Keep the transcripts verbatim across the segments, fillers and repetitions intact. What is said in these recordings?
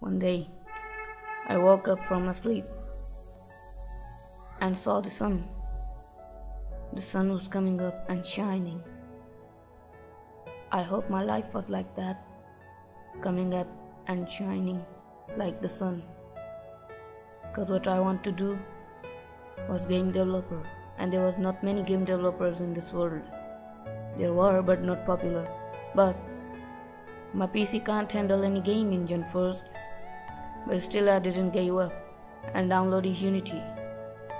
One day, I woke up from my sleep and saw the sun. The sun was coming up and shining. I hope my life was like that, coming up and shining like the sun. Because what I want to do was game developer, and there was not many game developers in this world. There were, but not popular. But my P C can't handle any game engine first, but still I didn't give up and downloaded Unity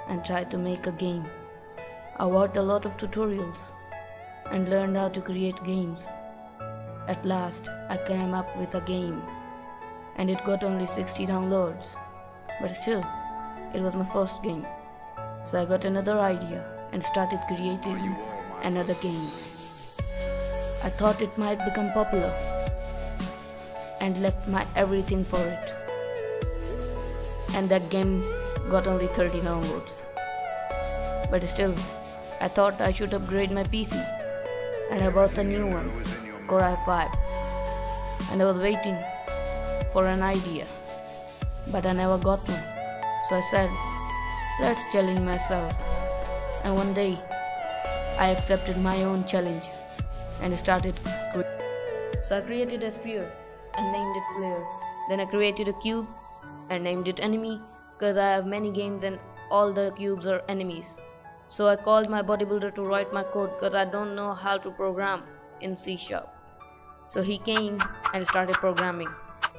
and tried to make a game. I watched a lot of tutorials and learned how to create games. At last, I came up with a game, and it got only sixty downloads, but still, it was my first game, so I got another idea and started creating another game. I thought it might become popular, and left my everything for it, and that game got only thirty downloads, but still, I thought I should upgrade my P C, and I bought a new one. Core i five, and I was waiting for an idea, but I never got one. So I said, let's challenge myself, and one day I accepted my own challenge and started creating. So I created a sphere and named it player. Then I created a cube and named it enemy, because I have many games and all the cubes are enemies. So I called my bodybuilder to write my code, because I don't know how to program in C Sharp. So he came and started programming.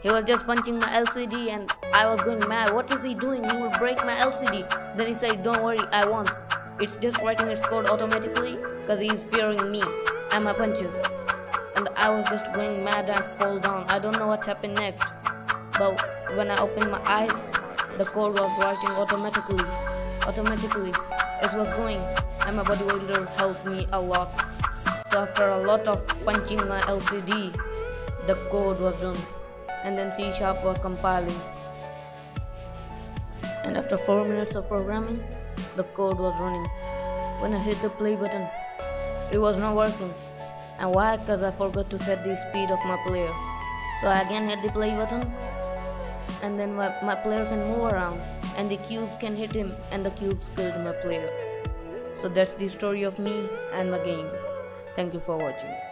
He was just punching my L C D and I was going mad. What is he doing? He will break my L C D. Then he said, don't worry, I won't. It's just writing its code automatically, because he is fearing me and my punches. And I was just going mad and fall down. I don't know what happened next. But when I opened my eyes, the code was writing automatically. Automatically. It was going, and my bodybuilder helped me a lot. So after a lot of punching my L C D, the code was done, and then C Sharp was compiling. And after four minutes of programming, the code was running. When I hit the play button, it was not working. And why? Because I forgot to set the speed of my player. So I again hit the play button, and then my, my player can move around, and the cubes can hit him, and the cubes killed my player. So that's the story of me and my game. Thank you for watching.